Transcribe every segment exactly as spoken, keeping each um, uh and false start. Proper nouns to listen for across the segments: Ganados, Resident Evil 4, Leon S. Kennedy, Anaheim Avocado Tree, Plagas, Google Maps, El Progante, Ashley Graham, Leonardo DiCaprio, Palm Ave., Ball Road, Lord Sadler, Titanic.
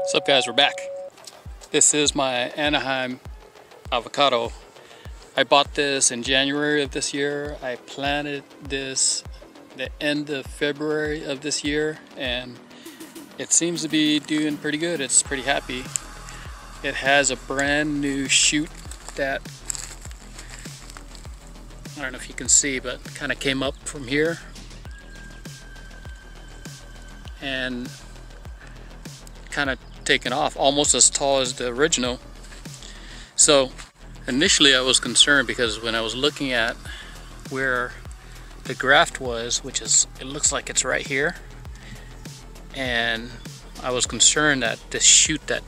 What's up, guys? We're back. This is my Anaheim avocado. I bought this in January of this year. I planted this the end of February of this year, and it seems to be doing pretty good. It's pretty happy. It has a brand new shoot that, I don't know if you can see, but kind of came up from here. And kind of taken off, almost as tall as the original. So initially I was concerned because when I was looking at where the graft was, which is, it looks like it's right here, and I was concerned that this shoot that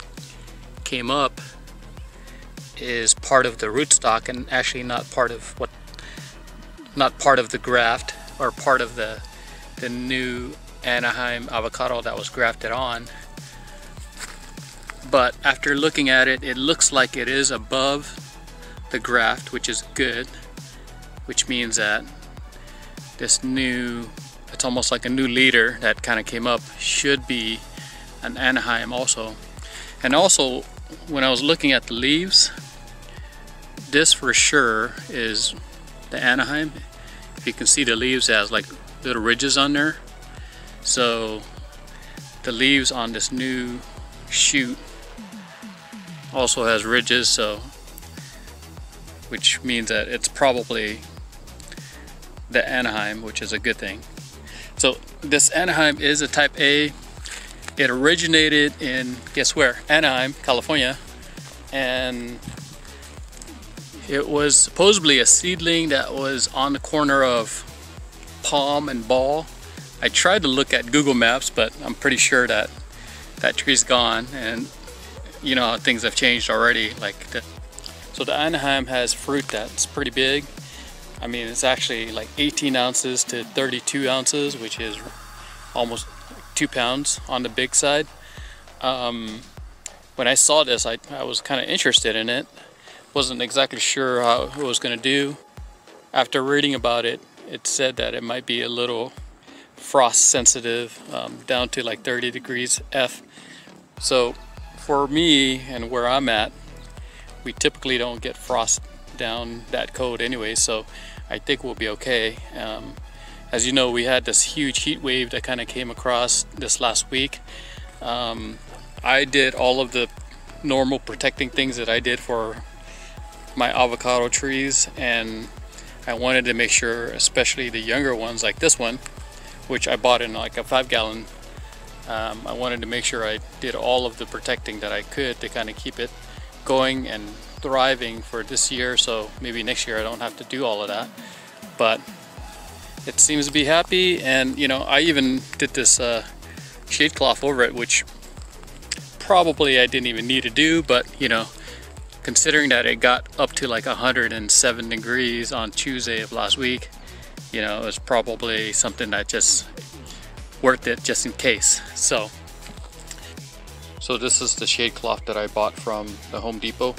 came up is part of the rootstock and actually not part of what, not part of the graft or part of the the new Anaheim avocado that was grafted on. But after looking at it, it looks like it is above the graft, which is good, which means that this new, it's almost like a new leader that kind of came up, should be an Anaheim also. And also, when I was looking at the leaves, this for sure is the Anaheim. If you can see, the leaves has like little ridges on there. So the leaves on this new shoot also has ridges, so which means that it's probably the Anaheim, which is a good thing. So this Anaheim is a type A. It originated in, guess where? Anaheim, California. And it was supposedly a seedling that was on the corner of Palm and Ball. I tried to look at Google Maps, but I'm pretty sure that that tree's gone, and you know how things have changed already. Like the, so the Anaheim has fruit that's pretty big. I mean, it's actually like eighteen ounces to thirty-two ounces, which is almost two pounds on the big side. Um, when I saw this, I, I was kind of interested in it. Wasn't exactly sure how it was gonna do. After reading about it, it said that it might be a little frost sensitive, um, down to like thirty degrees F. So for me and where I'm at, we typically don't get frost down that cold anyway, so I think we'll be okay. Um, as you know, we had this huge heat wave that kind of came across this last week. Um, I did all of the normal protecting things that I did for my avocado trees, and I wanted to make sure, especially the younger ones like this one, which I bought in like a five gallon. Um, I wanted to make sure I did all of the protecting that I could to kind of keep it going and thriving for this year. So maybe next year I don't have to do all of that, but it seems to be happy. And you know, I even did this uh, shade cloth over it, which probably I didn't even need to do, but you know, considering that it got up to like one hundred seven degrees on Tuesday of last week, you know, it was probably something that just worth it just in case. So, so this is the shade cloth that I bought from the Home Depot.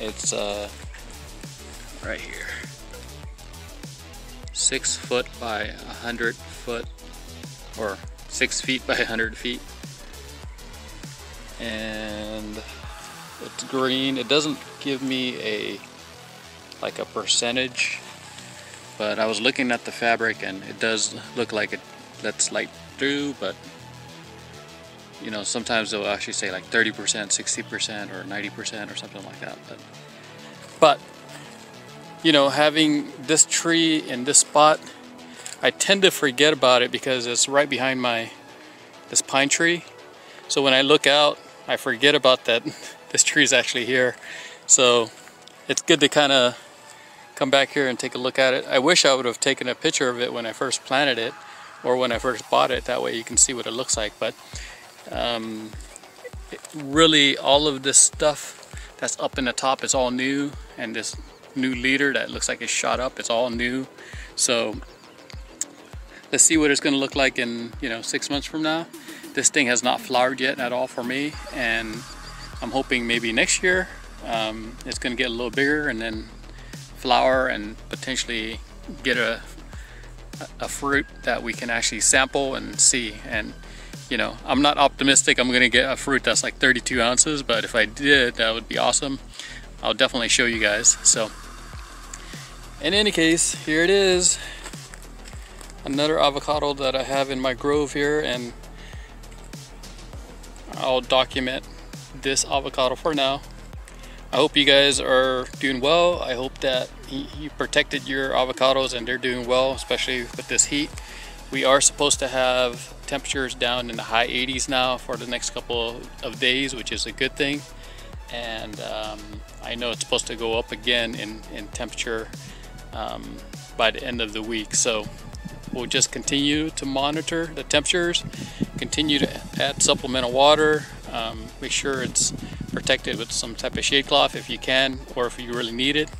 It's uh, right here, six foot by a hundred foot, or six feet by a hundred feet, and it's green. It doesn't give me a like a percentage, but I was looking at the fabric and it does look like it lets light through, but you know, sometimes they'll actually say like thirty percent, sixty percent or ninety percent or something like that. But, but you know, having this tree in this spot, I tend to forget about it because it's right behind my, this pine tree. So when I look out, I forget about that this tree is actually here. So it's good to kind of come back here and take a look at it. I wish I would have taken a picture of it when I first planted it or when I first bought it. That way you can see what it looks like. But um, it really, all of this stuff that's up in the top is all new, and this new leader that looks like it shot up, it's all new. So let's see what it's gonna look like in, you know, six months from now. This thing has not flowered yet at all for me, and I'm hoping maybe next year um, it's gonna get a little bigger and then flower and potentially get a, a fruit that we can actually sample and see. And you know, I'm not optimistic I'm gonna get a fruit that's like thirty-two ounces, but if I did, that would be awesome. I'll definitely show you guys. So in any case, here it is, another avocado that I have in my grove here, and I'll document this avocado for now. I hope you guys are doing well. I hope that you protected your avocados and they're doing well, especially with this heat. We are supposed to have temperatures down in the high eighties now for the next couple of days, which is a good thing. And um, I know it's supposed to go up again in, in temperature um, by the end of the week. So we'll just continue to monitor the temperatures, continue to add supplemental water, um, make sure it's protected with some type of shade cloth if you can, or if you really need it.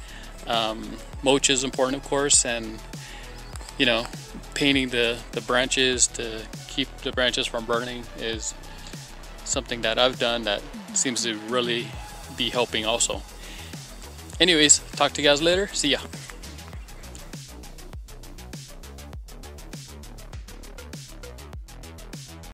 Um, mulch is important, of course, and you know, painting the, the branches to keep the branches from burning is something that I've done that seems to really be helping also. Anyways, talk to you guys later. See ya.